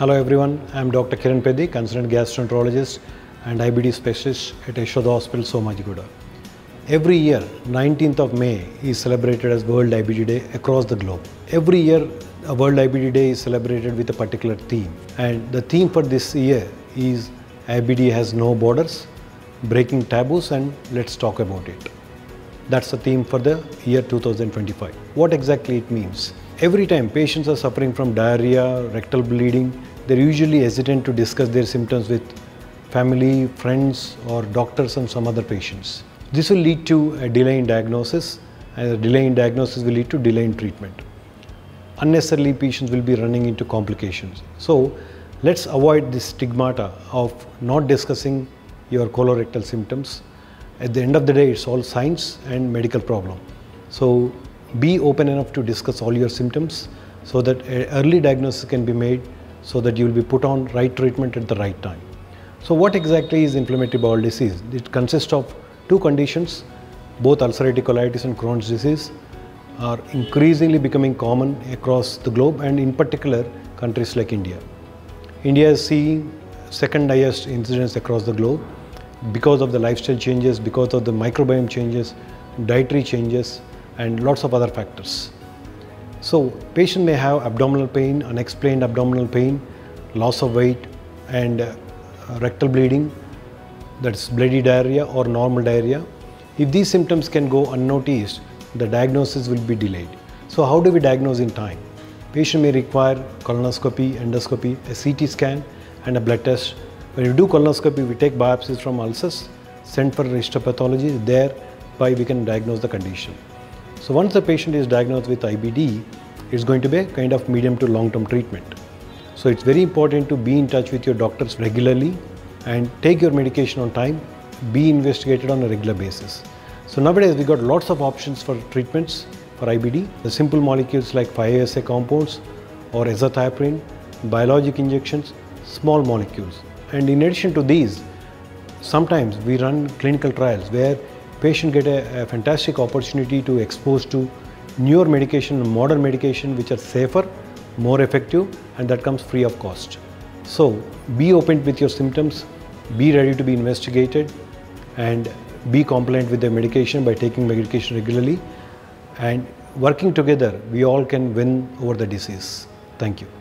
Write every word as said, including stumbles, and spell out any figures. Hello everyone, I am Doctor Kiran Peddi, consultant gastroenterologist and I B D specialist at Yashoda Hospitals Somajiguda. Every year, nineteenth of May is celebrated as World I B D Day across the globe. Every year, a World I B D Day is celebrated with a particular theme. And the theme for this year is I B D has no borders, breaking taboos, and let's talk about it. That's the theme for the year two thousand twenty-five. What exactly it means? Every time patients are suffering from diarrhea, rectal bleeding, they're usually hesitant to discuss their symptoms with family, friends, or doctors and some other patients. This will lead to a delay in diagnosis, and a delay in diagnosis will lead to delay in treatment. Unnecessarily, patients will be running into complications. So, let's avoid this stigmata of not discussing your colorectal symptoms. At the end of the day, it's all science and medical problem. So, be open enough to discuss all your symptoms so that early diagnosis can be made so that you will be put on right treatment at the right time. So, what exactly is inflammatory bowel disease? It consists of two conditions, both ulcerative colitis and Crohn's disease are increasingly becoming common across the globe and in particular countries like India. India is seeing second highest incidence across the globe because of the lifestyle changes, because of the microbiome changes, dietary changes and lots of other factors. So, patient may have abdominal pain, unexplained abdominal pain, loss of weight and uh, rectal bleeding, that's bloody diarrhea or normal diarrhea. If these symptoms can go unnoticed, the diagnosis will be delayed. So how do we diagnose in time? Patient may require colonoscopy, endoscopy, a C T scan and a blood test. When you do colonoscopy, we take biopsies from ulcers, sent for histopathology, thereby we can diagnose the condition. So once the patient is diagnosed with I B D, it's going to be a kind of medium to long-term treatment. So it's very important to be in touch with your doctors regularly and take your medication on time, be investigated on a regular basis. So nowadays we got lots of options for treatments for I B D. The simple molecules like five A S A compounds or azathioprine, biologic injections, small molecules. And in addition to these, sometimes we run clinical trials where patients get a, a fantastic opportunity to expose to newer medication, modern medication which are safer, more effective and that comes free of cost. So, be open with your symptoms, be ready to be investigated and be compliant with the medication by taking medication regularly and working together, we all can win over the disease. Thank you.